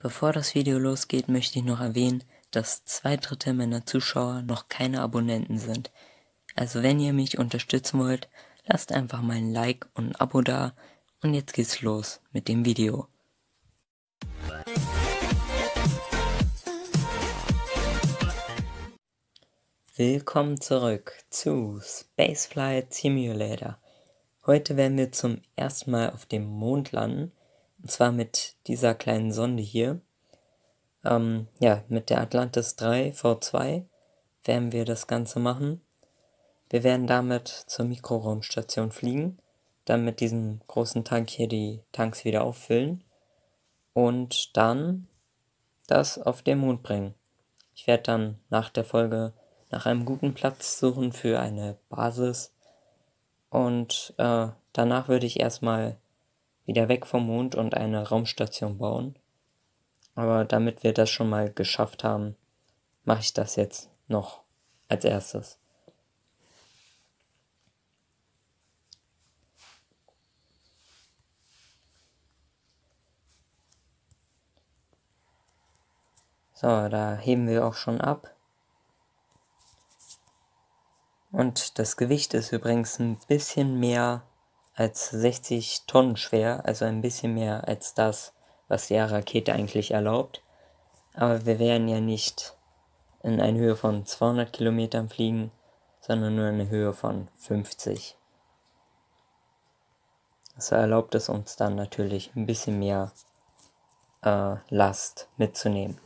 Bevor das Video losgeht, möchte ich noch erwähnen, dass 2/3 meiner Zuschauer noch keine Abonnenten sind. Also wenn ihr mich unterstützen wollt, lasst einfach mal ein Like und ein Abo da und jetzt geht's los mit dem Video. Willkommen zurück zu Spaceflight Simulator. Heute werden wir zum ersten Mal auf dem Mond landen. Und zwar mit dieser kleinen Sonde hier. Ja, mit der Atlantis 3 V2 werden wir das Ganze machen. Wir werden damit zur Mikroraumstation fliegen, dann mit diesem großen Tank hier die Tanks wieder auffüllen und dann das auf den Mond bringen. Ich werde dann nach der Folge nach einem guten Platz suchen für eine Basis und danach würde ich erstmal wieder weg vom Mond und eine Raumstation bauen. Aber damit wir das schon mal geschafft haben, mache ich das jetzt noch als erstes. So, da heben wir auch schon ab. Und das Gewicht ist übrigens ein bisschen mehr als 60 Tonnen schwer, also ein bisschen mehr als das, was die Rakete eigentlich erlaubt. Aber wir werden ja nicht in eine Höhe von 200 Kilometern fliegen, sondern nur in eine Höhe von 50. Das erlaubt es uns dann natürlich ein bisschen mehr Last mitzunehmen.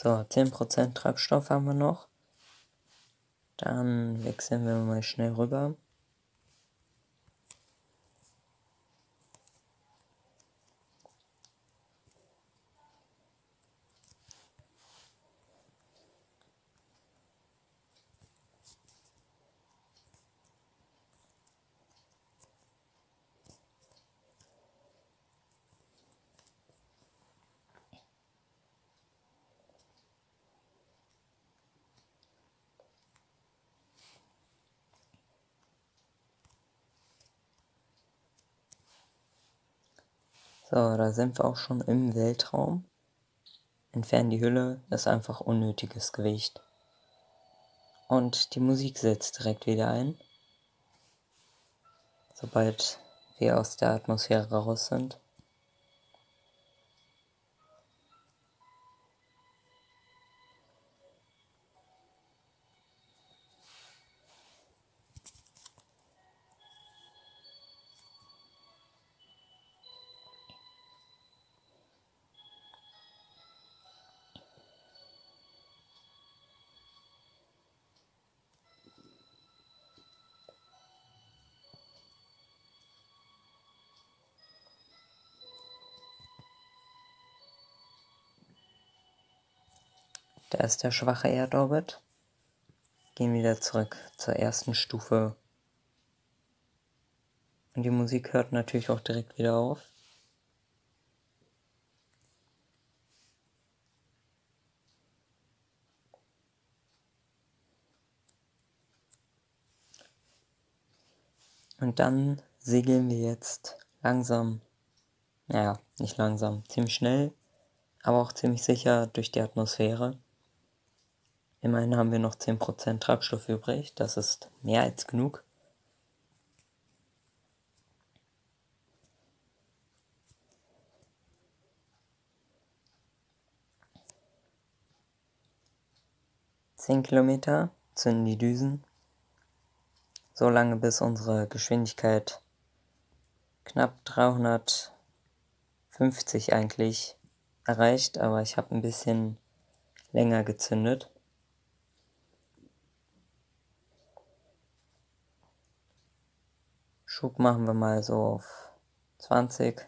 So, 10% Treibstoff haben wir noch. Dann wechseln wir mal schnell rüber. So, da sind wir auch schon im Weltraum. Entfernen die Hülle, das ist einfach unnötiges Gewicht. Und die Musik setzt direkt wieder ein, sobald wir aus der Atmosphäre raus sind. Da ist der schwache Erdorbit. Gehen wieder zurück zur ersten Stufe. Und die Musik hört natürlich auch direkt wieder auf. Und dann segeln wir jetzt langsam, naja, nicht langsam, ziemlich schnell, aber auch ziemlich sicher durch die Atmosphäre. Immerhin haben wir noch 10% Treibstoff übrig, das ist mehr als genug. Zehn Kilometer, zünden die Düsen. So lange, bis unsere Geschwindigkeit knapp 350 eigentlich erreicht, aber ich habe ein bisschen länger gezündet. Schub machen wir mal so auf 20.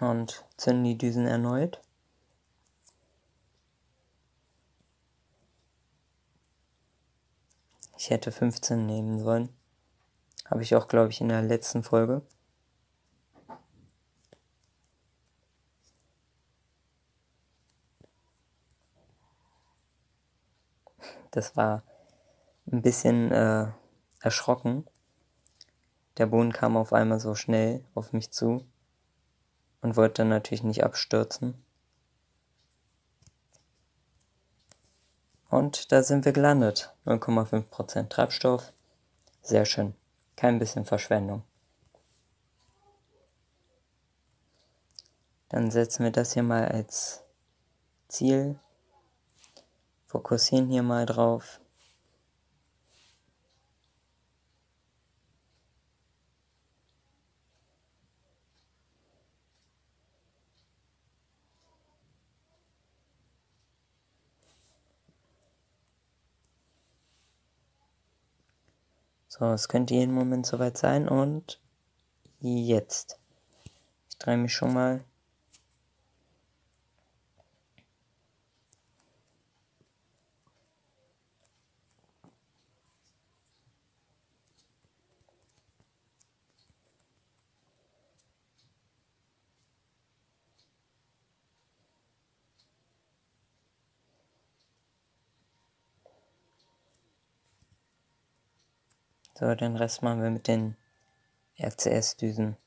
Und zünden die Düsen erneut. Ich hätte 15 nehmen sollen. Habe ich auch, glaube ich, in der letzten Folge. Das war ein bisschen erschrocken. Der Boden kam auf einmal so schnell auf mich zu und wollte dann natürlich nicht abstürzen. Und da sind wir gelandet. 0,5% Treibstoff. Sehr schön. Kein bisschen Verschwendung. Dann setzen wir das hier mal als Ziel. Fokussieren hier mal drauf. So, es könnte jeden Moment soweit sein und jetzt. Ich drehe mich schon mal. So, den Rest machen wir mit den RCS-Düsen.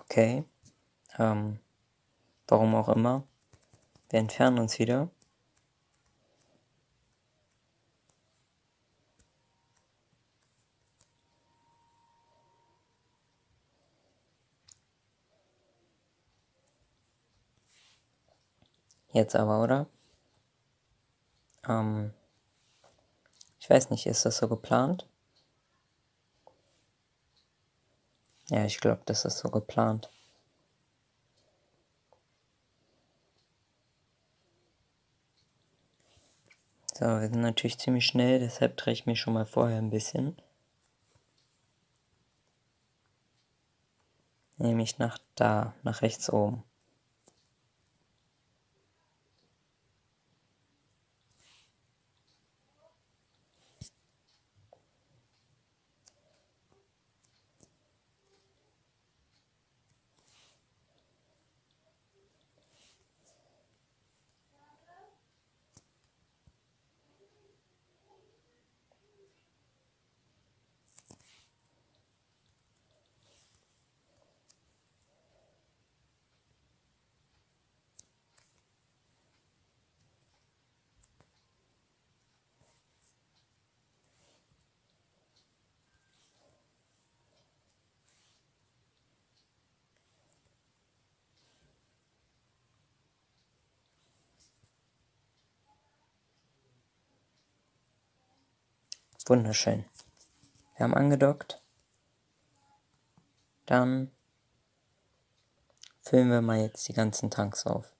Okay, warum auch immer, wir entfernen uns wieder. Jetzt aber, oder? Ich weiß nicht, ist das so geplant? Ja, ich glaube, das ist so geplant. So, wir sind natürlich ziemlich schnell, deshalb drehe ich mich schon mal vorher ein bisschen. Nämlich nach da, nach rechts oben. Wunderschön. Wir haben angedockt. Dann füllen wir mal jetzt die ganzen Tanks auf.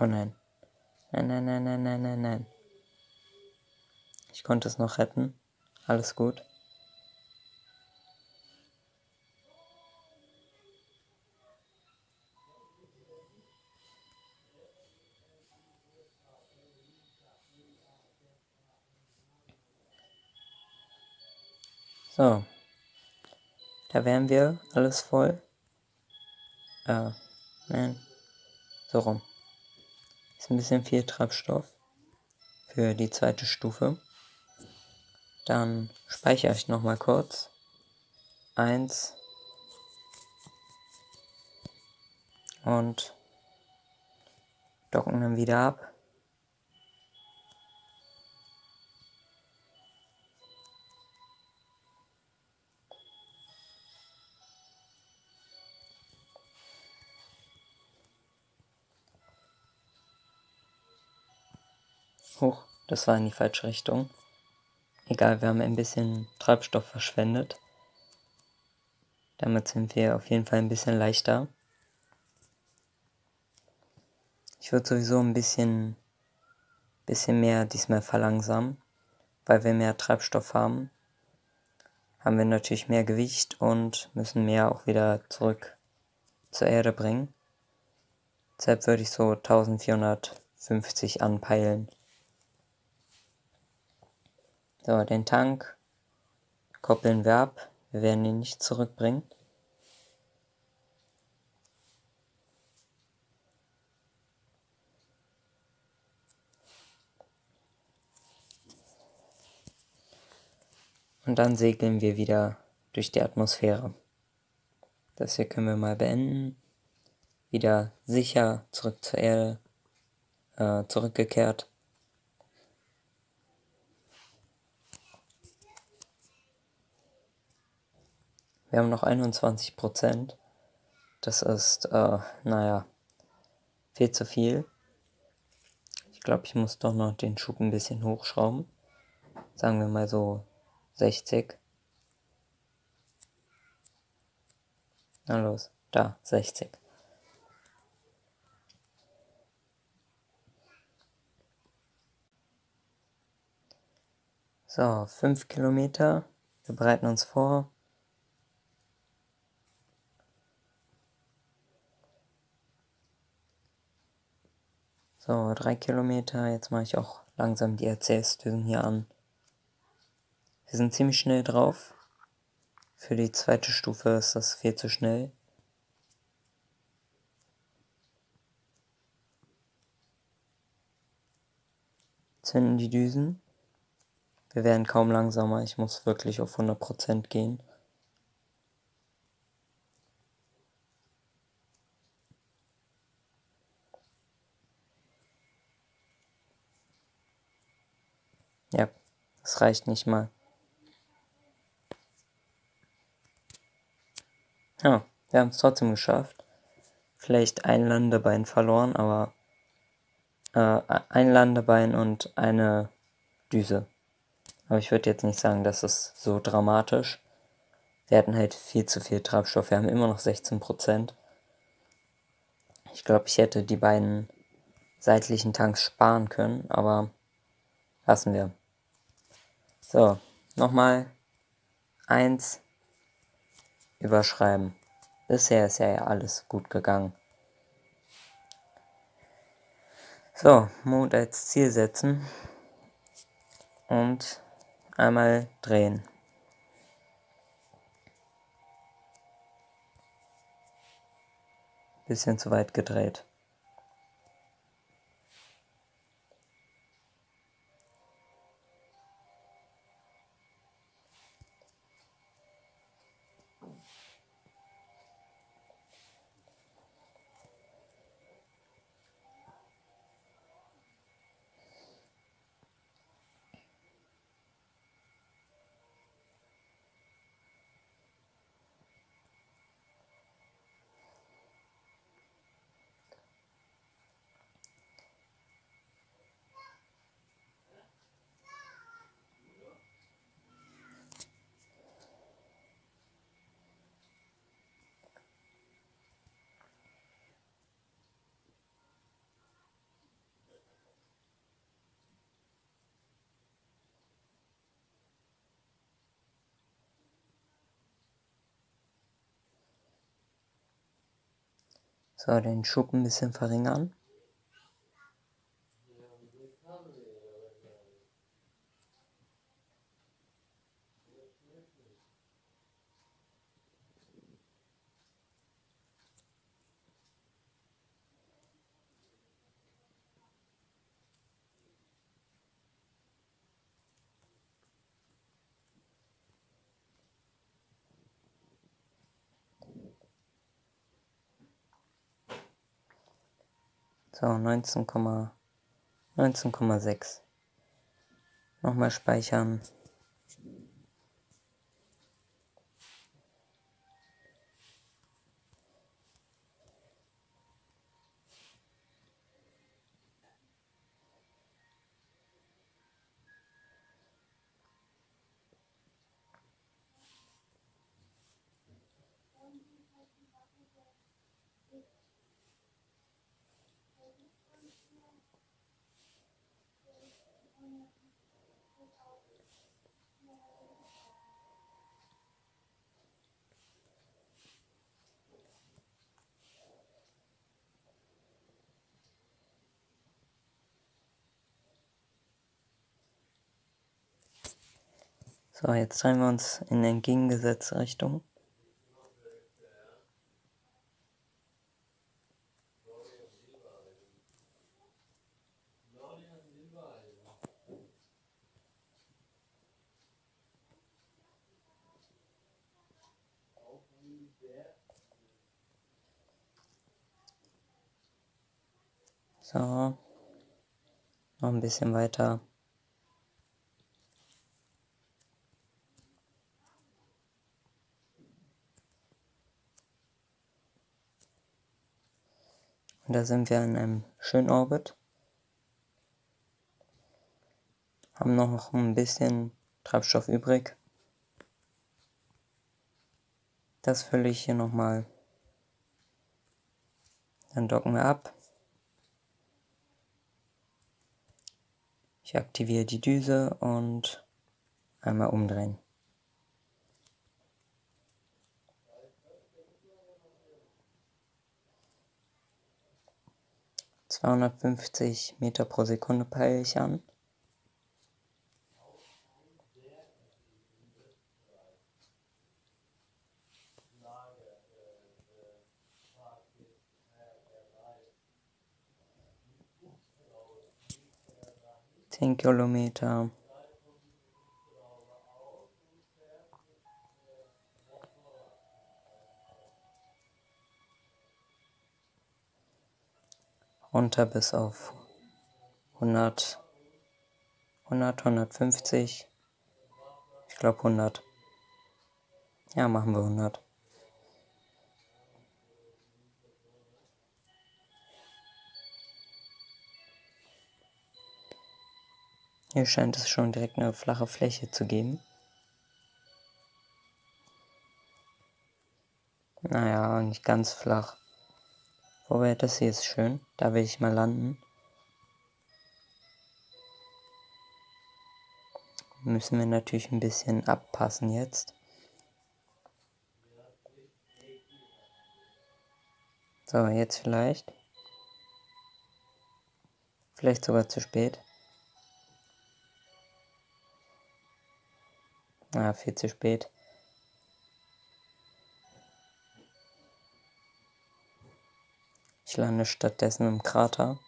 Oh nein. Nein, nein, nein, nein, nein, nein, nein. Ich konnte es noch retten. Alles gut. So, da wären wir, alles voll. Nein, so rum. Ist ein bisschen viel Treibstoff für die zweite Stufe. Dann speichere ich nochmal kurz. 1 und docken dann wieder ab. Huch, das war in die falsche Richtung. Egal, wir haben ein bisschen Treibstoff verschwendet. Damit sind wir auf jeden Fall ein bisschen leichter. Ich würde sowieso ein bisschen mehr diesmal verlangsamen, weil wir mehr Treibstoff haben. Haben wir natürlich mehr Gewicht und müssen mehr auch wieder zurück zur Erde bringen. Deshalb würde ich so 1450 anpeilen. So, den Tank koppeln wir ab. Wir werden ihn nicht zurückbringen. Und dann segeln wir wieder durch die Atmosphäre. Das hier können wir mal beenden. Wieder sicher zurück zur Erde zurückgekehrt. Wir haben noch 21%. Das ist, naja, viel zu viel. Ich glaube, ich muss doch noch den Schub ein bisschen hochschrauben. Sagen wir mal so 60. Na los, da, 60. So, 5 Kilometer. Wir bereiten uns vor. So, 3 Kilometer, jetzt mache ich auch langsam die RCS-Düsen hier an. Wir sind ziemlich schnell drauf. Für die zweite Stufe ist das viel zu schnell. Zünden die Düsen. Wir werden kaum langsamer, ich muss wirklich auf 100% gehen. Ja, das reicht nicht mal. Ja, wir haben es trotzdem geschafft. Vielleicht ein Landebein verloren, aber ein Landebein und eine Düse. Aber ich würde jetzt nicht sagen, das ist so dramatisch. Wir hatten halt viel zu viel Treibstoff. Wir haben immer noch 16%. Ich glaube, ich hätte die beiden seitlichen Tanks sparen können, aber lassen wir. So, nochmal 1 überschreiben. Bisher ist ja alles gut gegangen. So, Mond als Ziel setzen und einmal drehen. Bisschen zu weit gedreht. So, den Schub ein bisschen verringern. So, 19,6. Nochmal speichern. So, jetzt zeigen wir uns in der entgegengesetzten Richtung. So, noch ein bisschen weiter. Und da sind wir in einem schönen Orbit. Haben noch ein bisschen Treibstoff übrig. Das fülle ich hier nochmal. Dann docken wir ab. Ich aktiviere die Düse und einmal umdrehen. (250 Meter pro Sekunde) peile ich an. Kilometer. Runter bis auf 100, 150. Ich glaube 100. Ja, machen wir 100. Hier scheint es schon direkt eine flache Fläche zu geben. Naja, nicht ganz flach. Wobei, das hier ist schön. Da will ich mal landen. Müssen wir natürlich ein bisschen abpassen jetzt. So, jetzt vielleicht. Vielleicht sogar zu spät. Ah, viel zu spät. Ich lande stattdessen im Krater.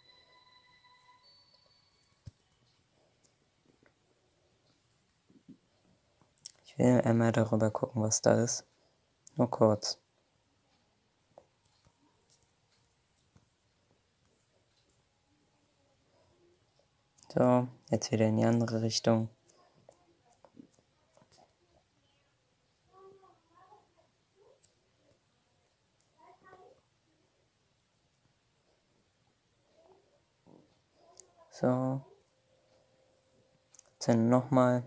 Ich will einmal darüber gucken, was da ist. Nur kurz. So, jetzt wieder in die andere Richtung. So, jetzt nochmal.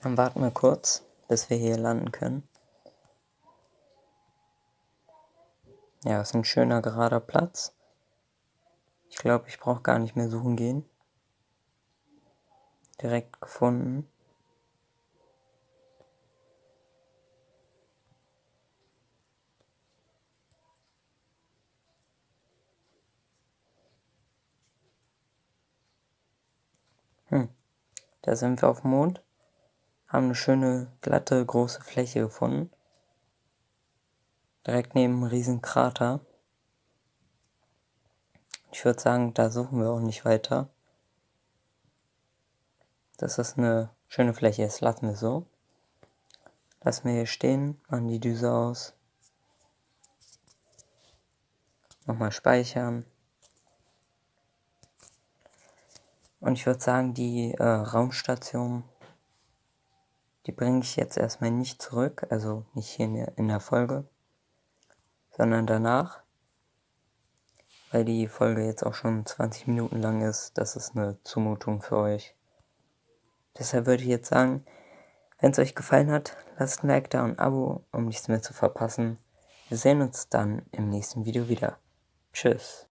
Dann warten wir kurz, bis wir hier landen können. Ja, ist ein schöner gerader Platz. Ich glaube, ich brauche gar nicht mehr suchen gehen. Direkt gefunden. Da sind wir auf dem Mond, haben eine schöne, glatte, große Fläche gefunden. Direkt neben einem riesen Krater. Ich würde sagen, da suchen wir auch nicht weiter. Das ist eine schöne Fläche, das lassen wir so. Lassen wir hier stehen, machen die Düse aus. Nochmal speichern. Und ich würde sagen, die Raumstation, die bringe ich jetzt erstmal nicht zurück, also nicht hier in der Folge, sondern danach, weil die Folge jetzt auch schon 20 Minuten lang ist, das ist eine Zumutung für euch. Deshalb würde ich jetzt sagen, wenn es euch gefallen hat, lasst ein Like da und ein Abo, um nichts mehr zu verpassen. Wir sehen uns dann im nächsten Video wieder. Tschüss.